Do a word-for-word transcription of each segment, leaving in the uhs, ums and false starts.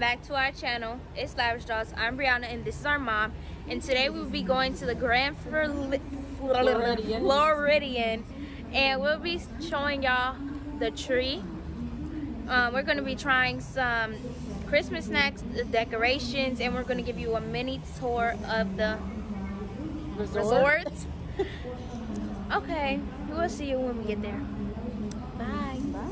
back to our channel. It's Lavish Dolls. I'm Brianna and this is our mom, and today we'll be going to the Grand Floridian and we'll be showing y'all the tree. Um, we're going to be trying some Christmas snacks, the decorations, and we're going to give you a mini tour of the resort. resort. Okay, we'll see you when we get there. Bye. Bye.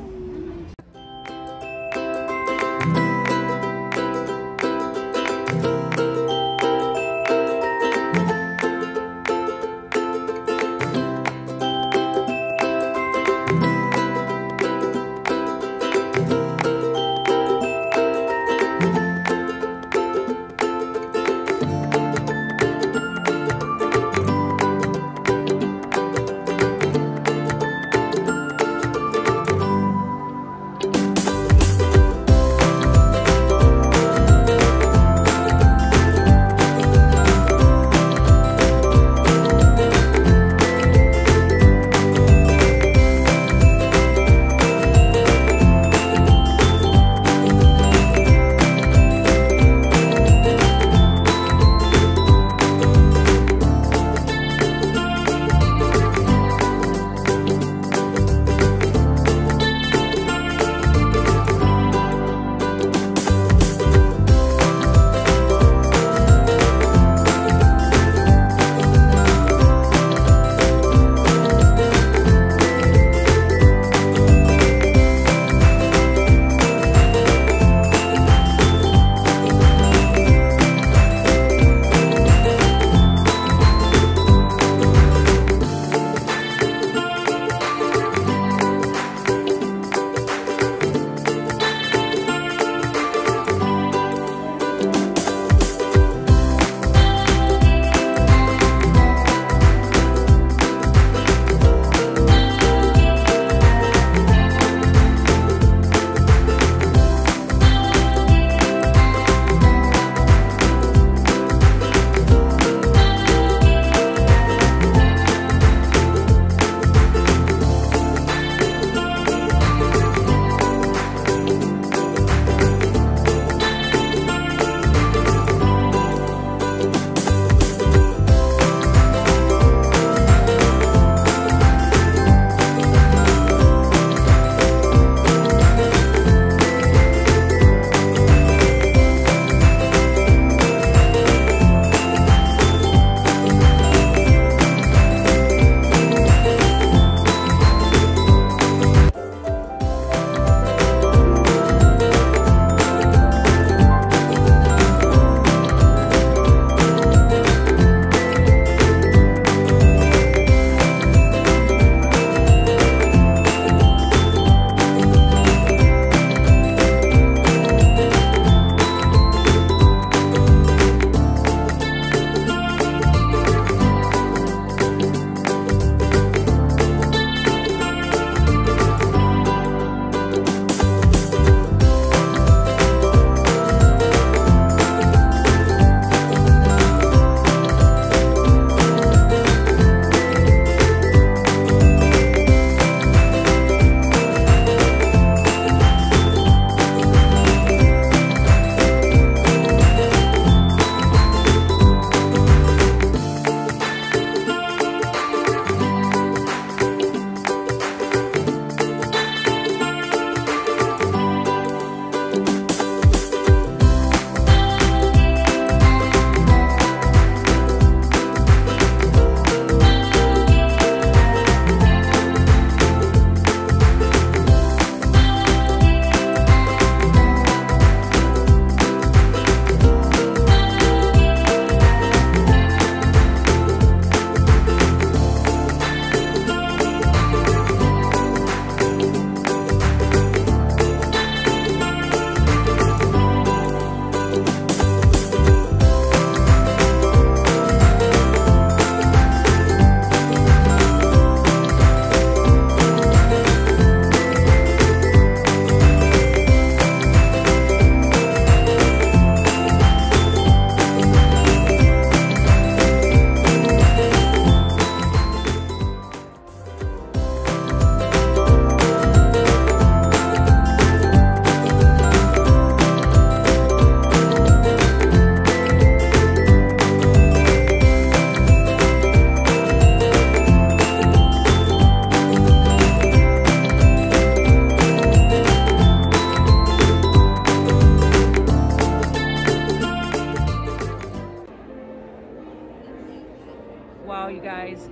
hotel, you guys.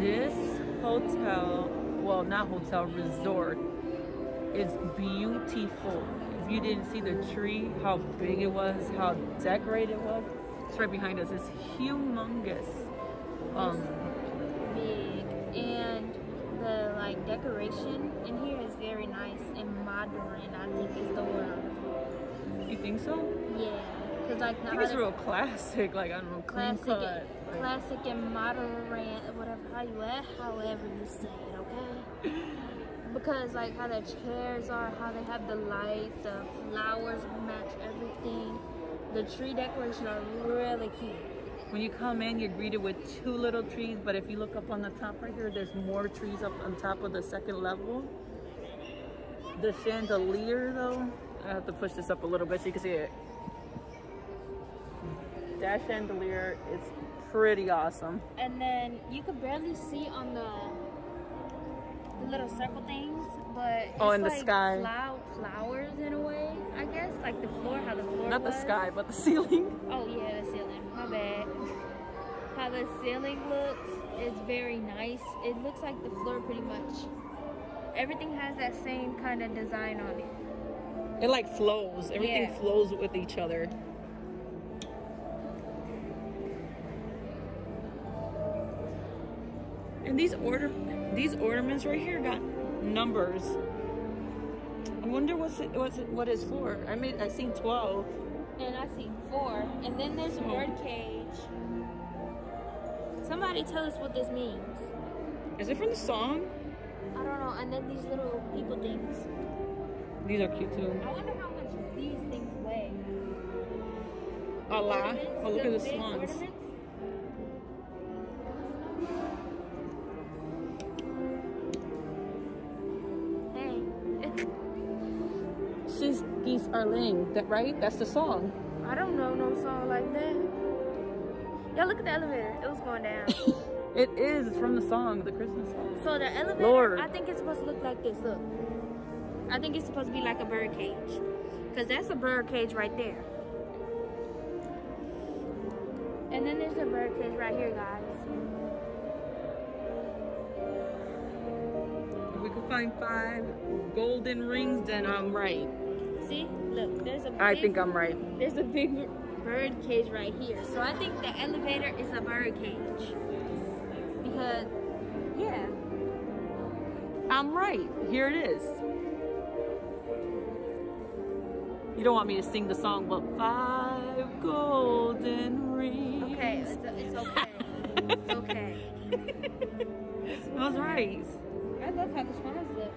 This hotel, well, not hotel, resort is beautiful. If you didn't see the tree, how big it was, how decorated it was, it's right behind us. It's humongous. Um, big, and the like decoration in here is very nice and modern. I think is the word. You think so? Yeah, because like I think it's real classic. Like I don't know, classic, cut, and, like. classic and modern, whatever how you at, however you say it, okay. Because like how the chairs are, how they have the lights, the flowers match everything. The tree decorations are really cute. When you come in, you're greeted with two little trees, but if you look up on the top right here, there's more trees up on top of the second level. The chandelier though, I have to push this up a little bit so you can see it. That chandelier is pretty awesome. And then you could barely see on the little circle things, but it's oh, in like the sky, flow flowers in a way, I guess, like the floor, how the floor not was. The sky, but the ceiling. Oh yeah, the ceiling. My bad. How the ceiling looks is very nice. It looks like the floor pretty much. Everything has that same kind of design on it. It like flows. Everything yeah. flows with each other. And these order. These ornaments right here got numbers. I wonder what's it, what's it, what it's for. I mean, I seen twelve. And I seen four. And then there's a bird cage. Somebody tell us what this means. Is it from the song? I don't know. And then these little people things. These are cute too. I wonder how much these things weigh. A lot. Oh, look at the swans. Ornaments. Geese are laying, that right? That's the song. I don't know no song like that. Y'all look at the elevator. It was going down. It is from the song, the Christmas song. So the elevator, Lord. I think it's supposed to look like this. Look, I think it's supposed to be like a bird cage, because that's a bird cage right there. And then there's a bird cage right here, guys. If we could find five golden rings, then I'm right. See, look, there's a big, I think I'm right. There's a big bird cage right here. So I think the elevator is a bird cage. Because, yeah. I'm right. Here it is. You don't want me to sing the song, but five golden rings. Okay, it's, it's okay. It's okay. It was right. I love how the swans look.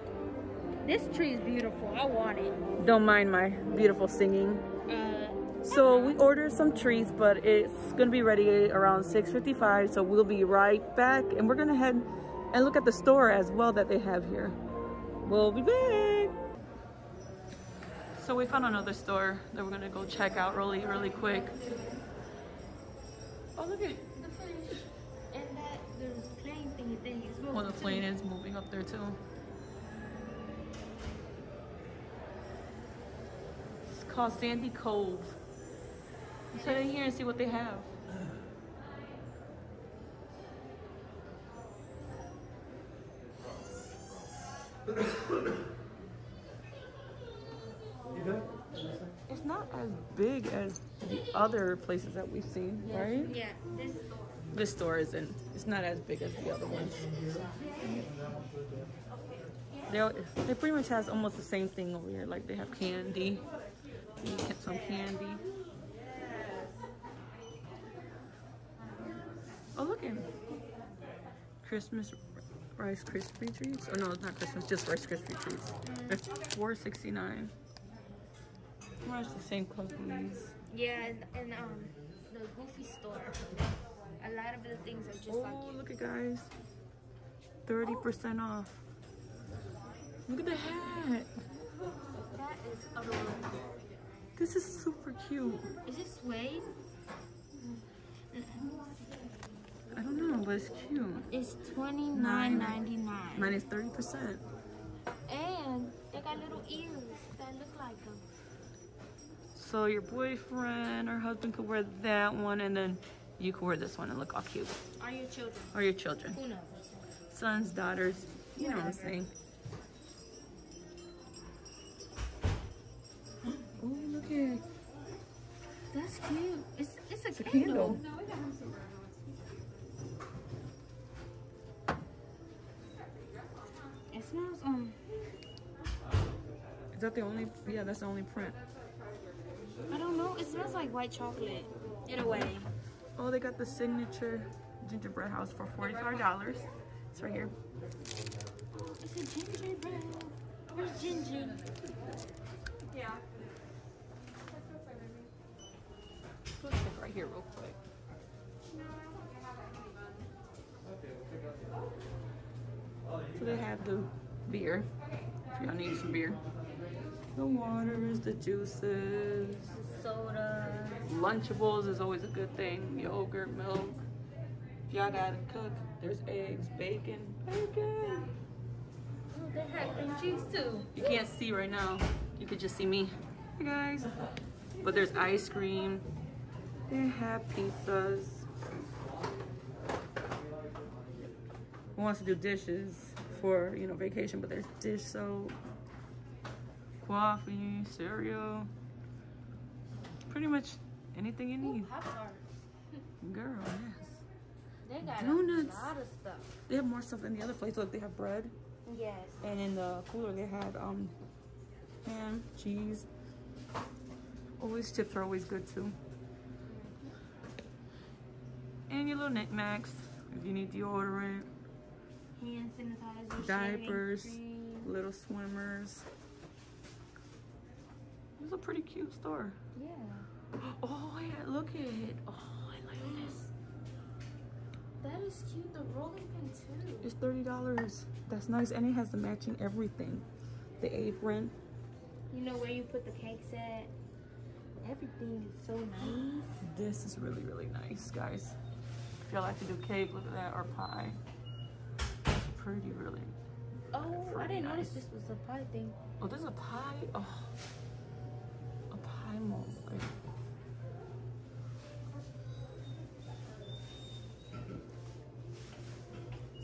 This tree is beautiful. I want it. Don't mind my beautiful singing. Uh, so we ordered some treats, but it's gonna be ready around six fifty-five. So we'll be right back, and we're gonna head and look at the store as well that they have here. We'll be back. So we found another store that we're gonna go check out really, really quick. Oh, look at the fish, and that the plane thingy thing is moving. Well, the plane is moving up there too. Called Sandy Cove. Let's head in here and see what they have. It's not as big as the other places that we've seen, right? Yeah, this store. This store isn't. It's not as big as the other ones. They, they pretty much has almost the same thing over here. Like they have candy. You get some candy. Oh, look at it. Christmas Rice Krispie treats. Oh no, it's not Christmas, just Rice Krispie treats. They're four sixty-nine. Much the same companies. Yeah, and, and um, the Goofy store. A lot of the things are just oh, like. Oh, look at guys, thirty percent oh. off. Look at the hat. That is adorable. This is super cute. Is it suede? I don't know, but it's cute. It's twenty-nine ninety-nine. Mine is thirty percent. And they got little ears that look like them. So your boyfriend or husband could wear that one, and then You can wear this one and look all cute. Are your children? Or your children. Who knows? Sons, daughters. You Whatever. know what I'm saying. Oh, look at it. That's cute. It's, it's a it's candle. candle. No, it doesn't sit around. It smells, um... Is that the only... Yeah, that's the only print. I don't know. It smells like white chocolate. In a way. Oh, they got the signature gingerbread house for forty-five dollars. It's right here. It's a gingerbread. Where's ginger? Yeah. Let's look right here real quick. So they have the beer. Y'all need some beer. The waters, the juices, the soda. Lunchables is always a good thing. Yogurt, milk. If y'all gotta cook, there's eggs, bacon, bacon. Oh, they have cream cheese too. You can't see right now. You could just see me. Hey guys. But there's ice cream. They have pizzas. Who wants to do dishes for, you know, vacation, but there's dish soap, coffee, cereal, pretty much anything you need. Ooh, Pop Tarts. Girl, yes. They got Donuts. a lot of stuff. They have more stuff in the other place. Look, they have bread. Yes. And in the cooler, they had um, ham, cheese. Always chips are always good too. And your little knickknacks if you need deodorant. Hand sanitizer, diapers, little swimmers. It's a pretty cute store. Yeah. Oh yeah, look at it. Oh, I like this. That is cute. The rolling pin too. It's thirty dollars. That's nice, and it has the matching everything. The apron. You know where you put the cakes at. Everything is so nice. This is really, really nice, guys. If y'all like to do cake, look at that, or pie. Pretty, really. Oh, I didn't nice. notice this was a pie thing. Oh, there's a pie. Oh, a pie mold. Like.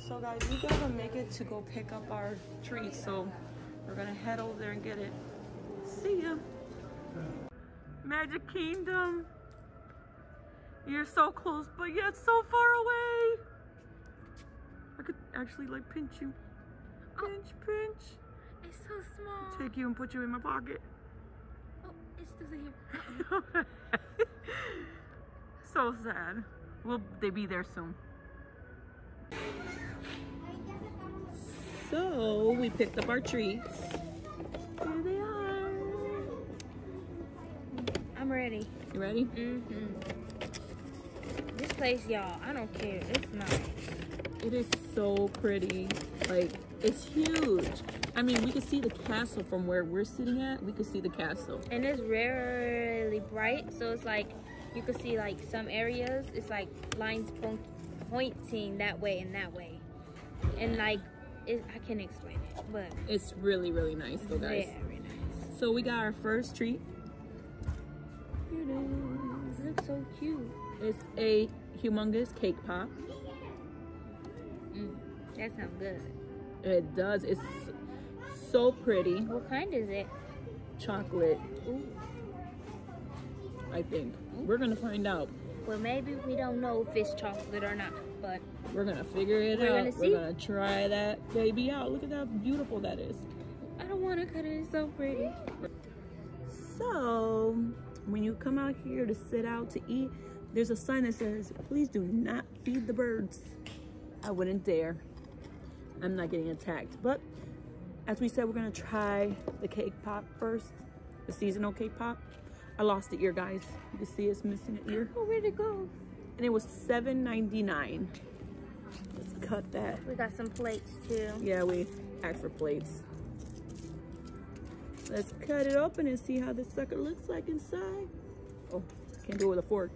So, guys, we gotta make it to go pick up our treats. So, we're gonna head over there and get it. See ya. Magic Kingdom. You're so close, but yet so far away. I could actually like pinch you. Pinch, oh. pinch. It's so small. Take you and put you in my pocket. Oh, it's still here. So sad. Will they be there soon? So we picked up our treats. Here they are. I'm ready. You ready? Mm-hmm. This place, y'all, I don't care. It's nice. It is so pretty. Like, it's huge. I mean, we could see the castle from where we're sitting at. We could see the castle. And it's really bright. So it's like, you could see like some areas. It's like lines pointing that way and that way. And like, it, I can't explain it, but. It's really, really nice though, guys. Very nice. So we got our first treat. Here it is. It looks so cute. It's a humongous cake pop. Mm, that sounds good. It does. It's so pretty. What kind is it? Chocolate. Ooh. I think. Ooh. We're gonna find out. Well, maybe we don't know if it's chocolate or not, but we're gonna figure it we're out. Gonna see. We're gonna try that baby out. Look at how beautiful that is. I don't wanna cut it. It's so pretty. So, when you come out here to sit out to eat, there's a sign that says, "Please do not feed the birds." I wouldn't dare. I'm not getting attacked. But as we said, we're gonna try the cake pop first, the seasonal cake pop. I lost the ear, guys. You can see it's missing an ear. Oh, where'd it go? And it was seven ninety-nine. Let's cut that. We got some plates too. Yeah, we asked for plates. Let's cut it open and see how this sucker looks like inside. Oh, can't do it with a fork.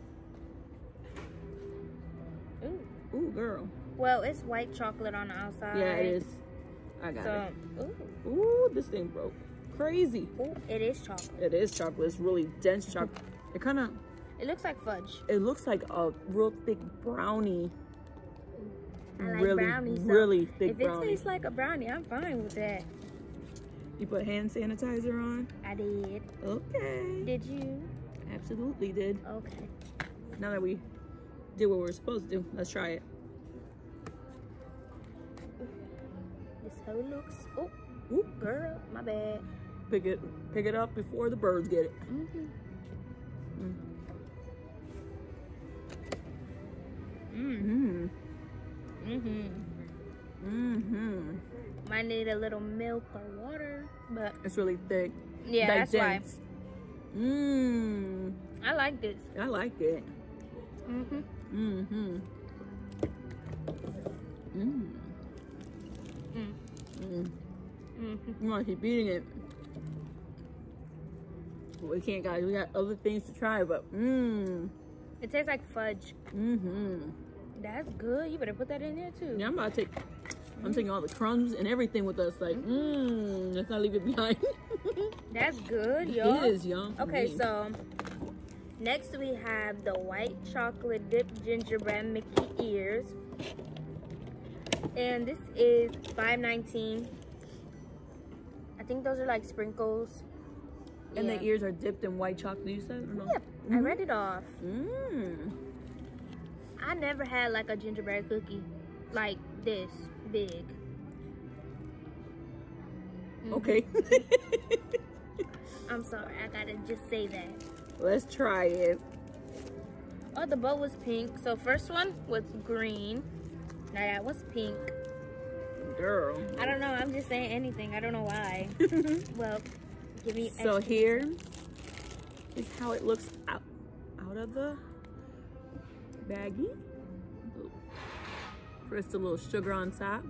Ooh. Ooh, girl. Well, it's white chocolate on the outside. Yeah, it is. I got so, it. Ooh. Ooh, this thing broke. Crazy. Ooh, it is chocolate. It is chocolate. It's really dense chocolate. It kind of It looks like fudge. It looks like a real thick brownie. I like really, brownies. So really thick if brownie. If it tastes like a brownie, I'm fine with that. You put hand sanitizer on? I did. Okay. Did you? Absolutely did. Okay. Now that we did what we were supposed to do, let's try it. This hoe looks. Oh, Oop. girl, my bad. Pick it, pick it up before the birds get it. Mm-hmm. Mm-hmm. Mm-hmm. Mm-hmm. Might need a little milk or water, but it's really thick. Yeah, like that's dense. Why. Mmm. I like this. I like it. Mm-hmm. Mm-hmm. Mmm. Mmm. Mmm. Mm-hmm. You want to keep eating it. We can't, guys. We got other things to try, but mmm. It tastes like fudge. Mm-hmm. That's good. You better put that in there too. Yeah, I'm about to take. Mm-hmm. I'm taking all the crumbs and everything with us. Like, mmm. Mm, let's not leave it behind. That's good, y'all. It is, y'all. Okay, me. so next we have the white chocolate dipped gingerbread Mickey ears, and this is five nineteen. I think those are like sprinkles. And yeah. the ears are dipped in white chocolate, you said? Or no? Yep. Mm-hmm. I read it off. Mmm. I never had like a gingerbread cookie like this big. Mm-hmm. Okay. I'm sorry. I gotta just say that. Let's try it. Oh, the bow was pink. So first one was green. Now that was pink. Girl. I don't know. I'm just saying anything. I don't know why. Well... So here is how it looks out, out of the baggie. First, a little sugar on top.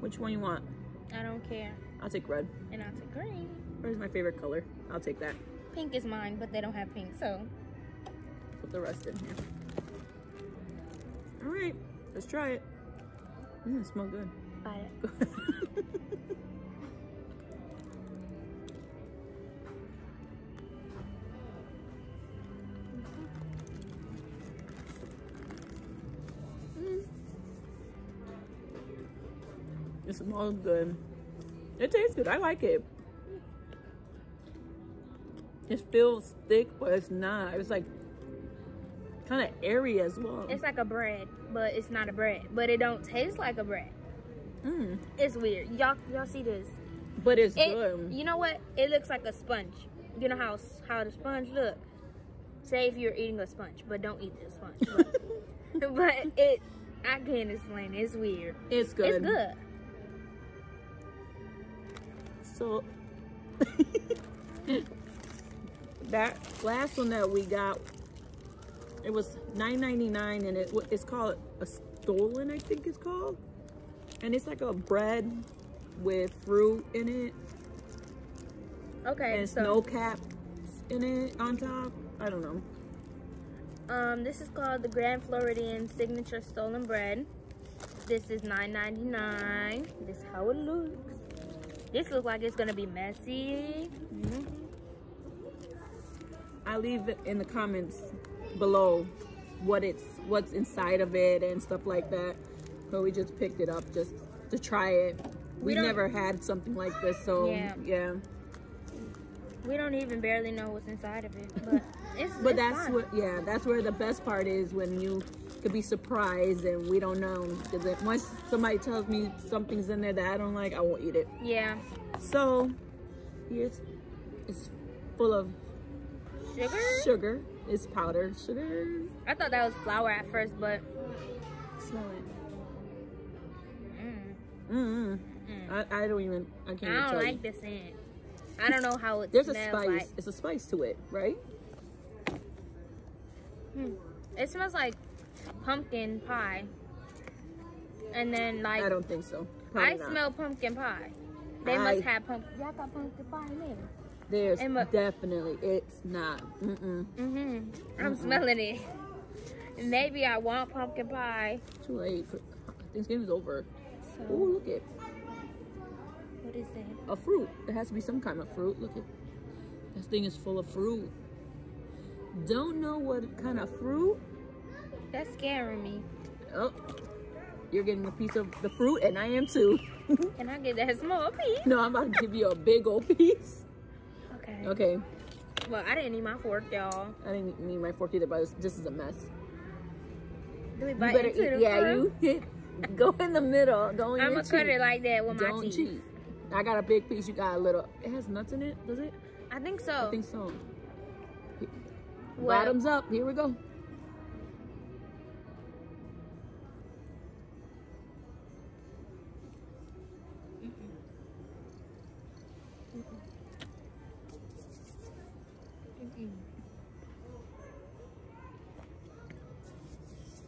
Which one you want? I don't care. I'll take red. And I'll take green. Where's my favorite color? I'll take that. Pink is mine, but they don't have pink, so. Put the rest in here. All right, let's try it. Mm, it smells good. Buy it. It smells good. It tastes good. I like it. It feels thick, but it's not. It's like kind of airy as well. It's like a bread, but it's not a bread. But it don't taste like a bread. Mm. It's weird. Y'all, y'all see this? But it's it, good. You know what? It looks like a sponge. You know how how the sponge look? Say if you're eating a sponge, but don't eat the sponge. But, but it, I can't explain. It's weird. It's good. It's good. So that last one that we got, it was nine ninety-nine, and it it's called a Stolen, I think it's called, and it's like a bread with fruit in it. Okay. And so, snow caps in it on top. I don't know. Um, this is called the Grand Floridian Signature Stolen Bread. This is nine ninety-nine. This is how it looks. This looks like it's gonna be messy. Mm-hmm. I leave it in the comments below what it's what's inside of it and stuff like that. But we just picked it up just to try it. We, we never had something like this, so yeah. yeah. We don't even barely know what's inside of it, but it's But it's that's fun. what yeah, that's where the best part is, when you could be surprised and we don't know, because if once somebody tells me something's in there that I don't like, I won't eat it. Yeah. So here's, it's full of sugar. Sugar. It's powdered sugar. I thought that was flour at first, but smell it. Mm. Mm. Mm. I, I don't even. I can't. I even don't tell like you. the scent. I don't know how it. There's smells a spice. Like. It's a spice to it, right? Hmm. It smells like pumpkin pie, and then like I don't think so. Probably I not. smell pumpkin pie. They I, must have pumpkin. Y'all got pumpkin pie in there. There's it definitely it's not. Mm mm. Mhm. Mm I'm mm. smelling it. Maybe I want pumpkin pie. Too late. Thanksgiving's over. So, oh, look it. What is that? A fruit. It has to be some kind of fruit. Look at this thing is full of fruit. Don't know what kind of fruit. That's scaring me. Oh, you're getting a piece of the fruit, and I am too. Can I get that small piece? No, I'm about to give you a big old piece. Okay. Okay. Well, I didn't need my fork, y'all. I didn't need my fork either, but this, this is a mess. Do we bite you into eat, the yeah, fruit? You hit, go in the middle. Don't eat it. I'm gonna cut it like that with don't my teeth. Don't cheat. I got a big piece. You got a little. It has nuts in it, does it? I think so. I think so. Well, bottoms up. Here we go.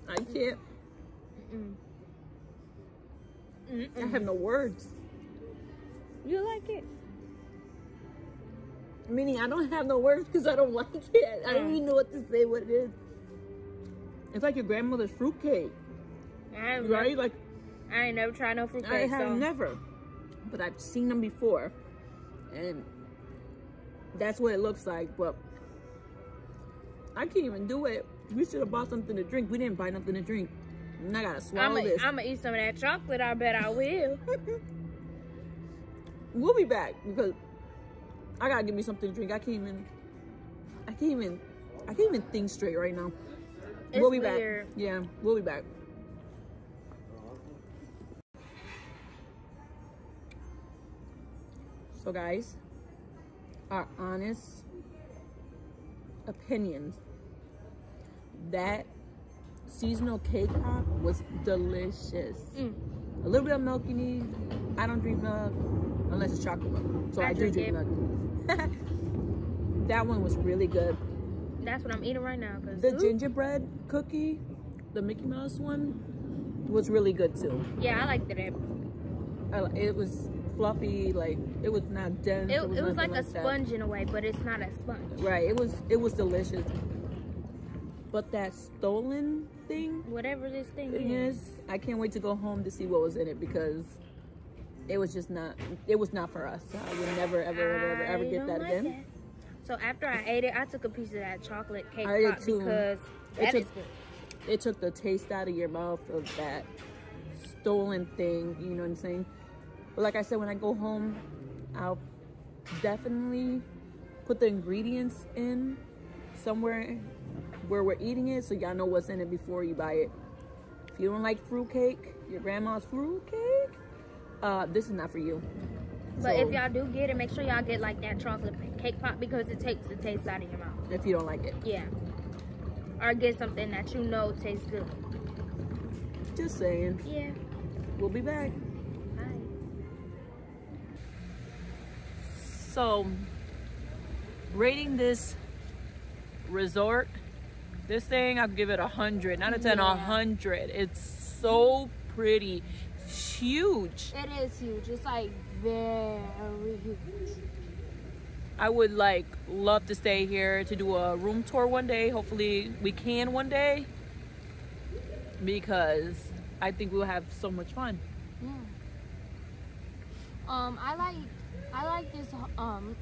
I can't. Mm-mm. Mm-mm. I have no words. You like it? Meaning I don't have no words because I don't like it. I don't even know what to say what it is. It's like your grandmother's fruitcake. I ain't right? Never, like, I ain't never tried no fruitcake. I have so. never. But I've seen them before. And that's what it looks like. But I can't even do it. We should have bought something to drink. We didn't buy nothing to drink. And I gotta swallow I'm a, this. I'm gonna eat some of that chocolate. I bet I will. We'll be back because I gotta give me something to drink. I can't even. I can't even. I can't even think straight right now. It's we'll be weird. back. Yeah, we'll be back. So, guys, our honest opinions. That seasonal cake pop was delicious. Mm. A little bit of milk you need. I don't drink milk unless it's chocolate milk. So I, I do drink milk. That one was really good. That's what I'm eating right now. Cause, the ooh. gingerbread cookie, the Mickey Mouse one, was really good too. Yeah, I liked it. I, it was fluffy, like it was not dense. It, it was, it was like a like sponge that. in a way, but it's not a sponge. Right. It was. It was delicious. But that stolen thing, whatever this thing is, is, I can't wait to go home to see what was in it because it was just not, it was not for us. So I would never, ever, ever, ever, ever get that like again. That. So after I ate it, I took a piece of that chocolate cake pop because that is good. It took the taste out of your mouth of that stolen thing, you know what I'm saying? But like I said, when I go home, I'll definitely put the ingredients in somewhere where we're eating it so y'all know what's in it before you buy it. If you don't like fruitcake, your grandma's fruitcake, uh, this is not for you. But so, if y'all do get it, make sure y'all get like that chocolate cake pop because it takes the taste out of your mouth. If you don't like it. Yeah. Or get something that you know tastes good. Just saying. Yeah. We'll be back. Bye. So, rating this resort, this thing, I'll give it a hundred. Not a ten, a yeah. hundred. It's so pretty. It's huge. It is huge. It's like very huge. I would like love to stay here to do a room tour one day. Hopefully we can one day because I think we'll have so much fun. Yeah. Um, I like I like this um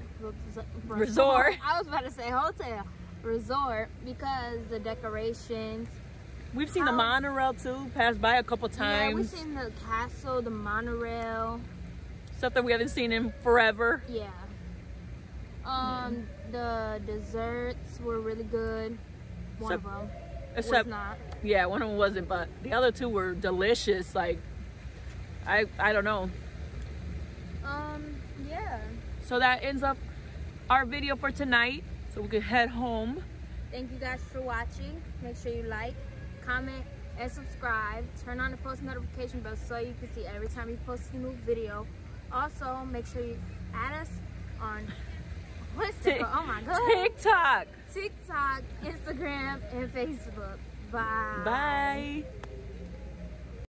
resort. I was about to say hotel. Resort because the decorations. We've seen How, the monorail too, passed by a couple times. Yeah, we've seen the castle, the monorail. Stuff that we haven't seen in forever. Yeah. Um, yeah. The desserts were really good. One except, of them except, was not. Yeah, one of them wasn't, but the other two were delicious. Like, I, I don't know. Um, yeah. So that ends up our video for tonight. So we can head home. Thank you guys for watching. Make sure you like, comment, and subscribe. Turn on the post notification bell so you can see every time we post a new video. Also, make sure you add us on what's it? Oh my god. TikTok. TikTok, Instagram, and Facebook. Bye. Bye.